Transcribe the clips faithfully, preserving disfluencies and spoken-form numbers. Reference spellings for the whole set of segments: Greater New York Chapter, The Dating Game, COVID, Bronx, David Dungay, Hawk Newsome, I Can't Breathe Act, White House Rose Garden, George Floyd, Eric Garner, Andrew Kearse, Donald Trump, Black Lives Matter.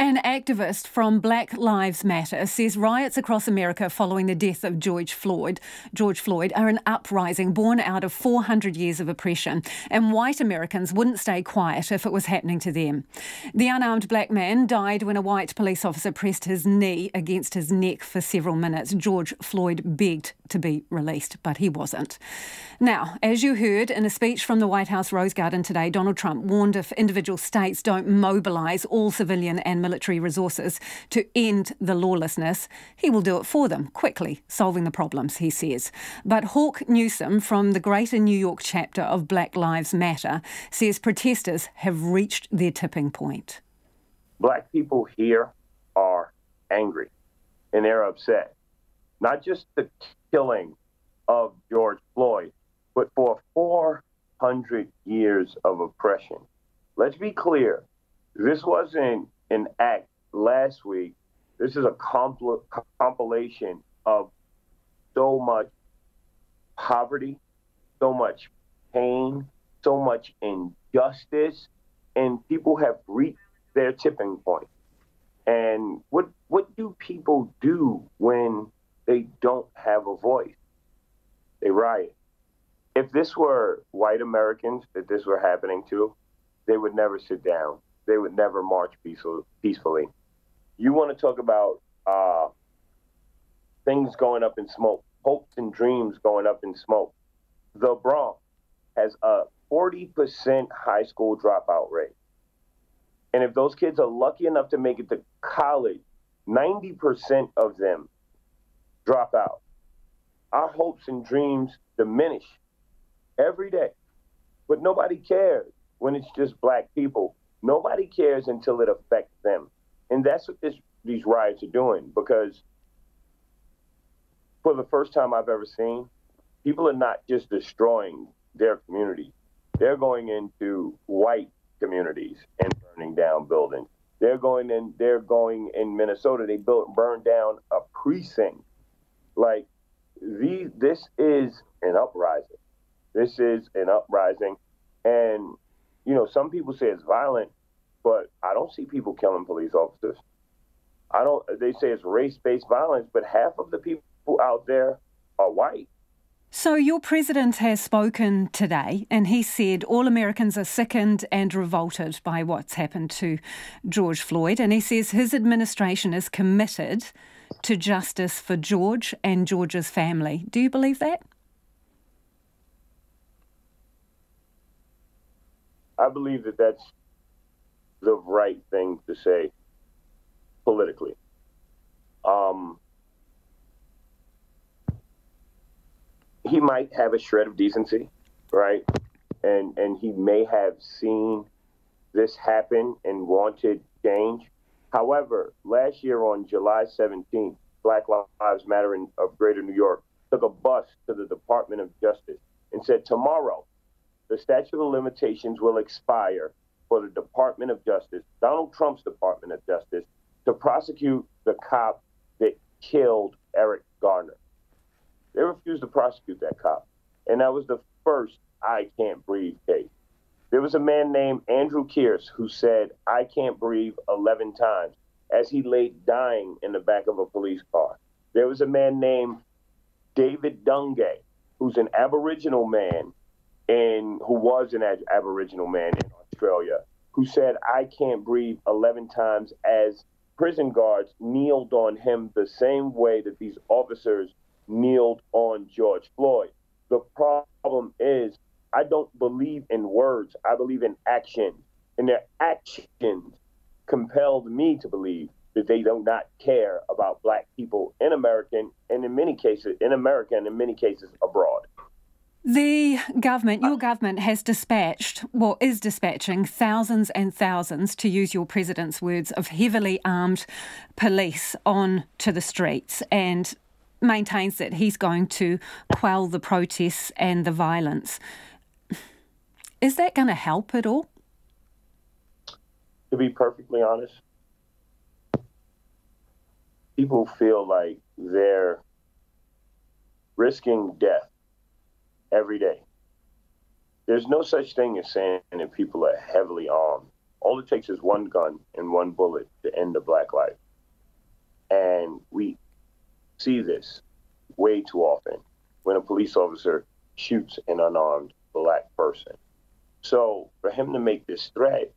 An activist from Black Lives Matter says riots across America following the death of George Floyd, George Floyd are an uprising born out of four hundred years of oppression, and white Americans wouldn't stay quiet if it was happening to them. The unarmed black man died when a white police officer pressed his knee against his neck for several minutes. George Floyd begged to be released, but he wasn't. Now, as you heard in a speech from the White House Rose Garden today, Donald Trump warned if individual states don't mobilise all civilian and military military resources to end the lawlessness, he will do it for them, quickly solving the problems, he says. But Hawk Newsome from the Greater New York Chapter of Black Lives Matter says protesters have reached their tipping point. Black people here are angry and they're upset. Not just the killing of George Floyd, but for four hundred years of oppression. Let's be clear, this wasn't an act last week. This is a compl compilation of so much poverty, so much pain, so much injustice, and people have reached their tipping point. And what what do people do when they don't have a voice? They riot. If this were white Americans that this were happening to, they would never sit down. They would never march peacefully. You want to talk about uh, things going up in smoke, hopes and dreams going up in smoke. The Bronx has a forty percent high school dropout rate. And if those kids are lucky enough to make it to college, ninety percent of them drop out. Our hopes and dreams diminish every day. But nobody cares when it's just black people. Nobody cares until it affects them. And that's what this, these riots are doing, because for the first time I've ever seen, people are not just destroying their community. They're going into white communities and burning down buildings. They're going in, they're going in Minnesota, they built, burned down a precinct. Like, these, this is an uprising. This is an uprising. And you know, some people say it's violent, but I don't see people killing police officers. I don't, they say it's race-based violence, but half of the people out there are white. So your president has spoken today, and he said all Americans are sickened and revolted by what's happened to George Floyd. And he says his administration is committed to justice for George and George's family. Do you believe that? I believe that that's the right thing to say politically. Um, he might have a shred of decency, right? And, and he may have seen this happen and wanted change. However, last year on July seventeenth, Black Lives Matter in, of Greater New York took a bus to the Department of Justice and said, tomorrow, the statute of limitations will expire for the Department of Justice, Donald Trump's Department of Justice, to prosecute the cop that killed Eric Garner. They refused to prosecute that cop. And that was the first I Can't Breathe case. There was a man named Andrew Kearse who said, I can't breathe eleven times as he lay dying in the back of a police car. There was a man named David Dungay, who's an Aboriginal man and who was an Aboriginal man in Australia, who said, I can't breathe eleven times as prison guards kneeled on him the same way that these officers kneeled on George Floyd. The problem is, I don't believe in words, I believe in action. And their actions compelled me to believe that they do not care about black people in America, and in many cases, in America, and in many cases abroad. The government, your government, has dispatched, well, is dispatching thousands and thousands, to use your president's words, of heavily armed police onto the streets, and maintains that he's going to quell the protests and the violence. Is that going to help at all? To be perfectly honest, people feel like they're risking death every day. There's no such thing as saying that people are heavily armed. All it takes is one gun and one bullet to end a black life. And we see this way too often when a police officer shoots an unarmed black person. So for him to make this threat,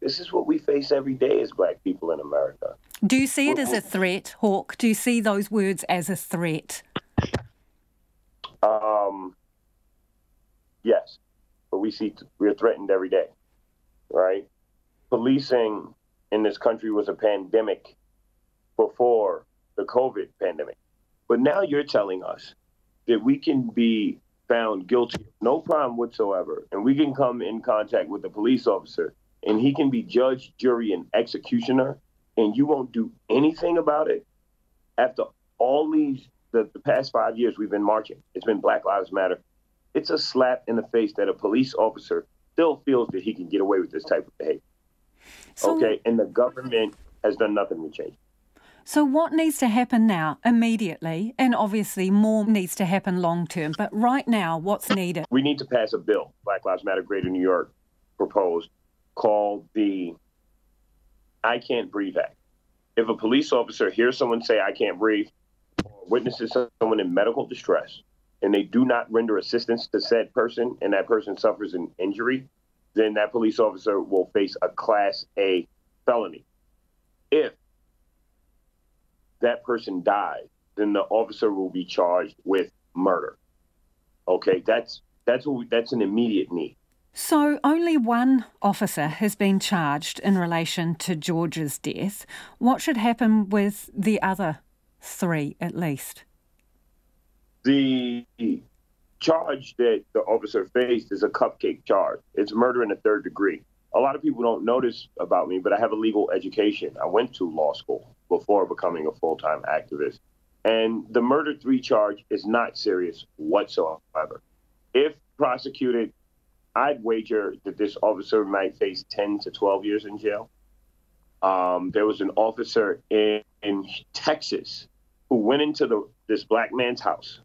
this is what we face every day as black people in America. Do you see it as a threat, Hawk? Do you see those words as a threat? Um, yes, but we see we're threatened every day, right? Policing in this country was a pandemic before the COVID pandemic. But now you're telling us that we can be found guilty of no crime whatsoever, and we can come in contact with a police officer, and he can be judge, jury, and executioner, and you won't do anything about it? After all these, the, the past five years we've been marching, it's been Black Lives Matter. It's a slap in the face that a police officer still feels that he can get away with this type of behavior. So, okay, and the government has done nothing to change. So what needs to happen now, immediately, and obviously more needs to happen long term, but right now, what's needed? We need to pass a bill, Black Lives Matter, Greater New York proposed, called the I Can't Breathe Act. If a police officer hears someone say, I can't breathe, or witnesses someone in medical distress, and they do not render assistance to said person, and that person suffers an injury, then that police officer will face a Class A felony. If that person dies, then the officer will be charged with murder. Okay, that's that's what we, that's an immediate need. So only one officer has been charged in relation to George's death. What should happen with the other three, at least? The charge that the officer faced is a cupcake charge. It's murder in the third degree. A lot of people don't know this about me, but I have a legal education. I went to law school before becoming a full-time activist. And the murder three charge is not serious whatsoever. If prosecuted, I'd wager that this officer might face ten to twelve years in jail. Um, there was an officer in, in Texas who went into the, this black man's house,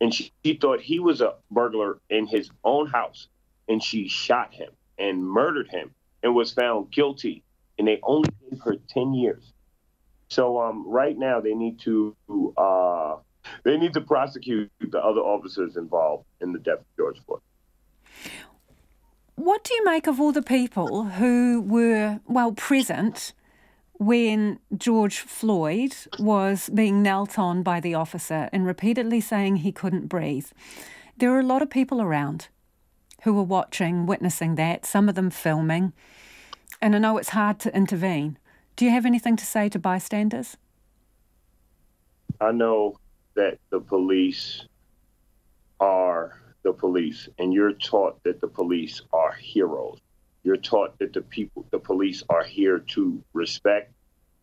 and she, she thought he was a burglar in his own house, and she shot him and murdered him and was found guilty, and they only gave her ten years. So um, right now they need to uh, they need to prosecute the other officers involved in the death of George Floyd. What do you make of all the people who were, well, present when George Floyd was being knelt on by the officer and repeatedly saying he couldn't breathe? There were a lot of people around who were watching, witnessing that, some of them filming. And I know it's hard to intervene. Do you have anything to say to bystanders? I know that the police are the police, and you're taught that the police are heroes. You're taught that the people, the police are here to respect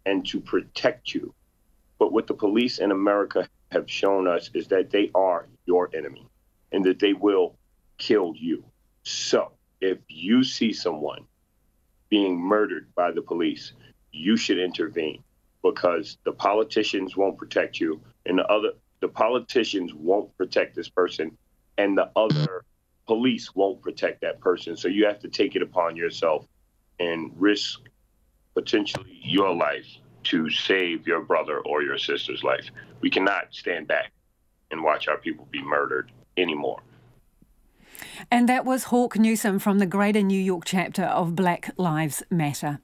and to protect you. But what the police in America have shown us is that they are your enemy and that they will kill you. So if you see someone being murdered by the police, you should intervene, because the politicians won't protect you, and the other, the politicians won't protect this person, and the other police won't protect that person. So you have to take it upon yourself and risk potentially your life to save your brother or your sister's life. We cannot stand back and watch our people be murdered anymore. And that was Hawk Newsome from the Greater New York Chapter of Black Lives Matter.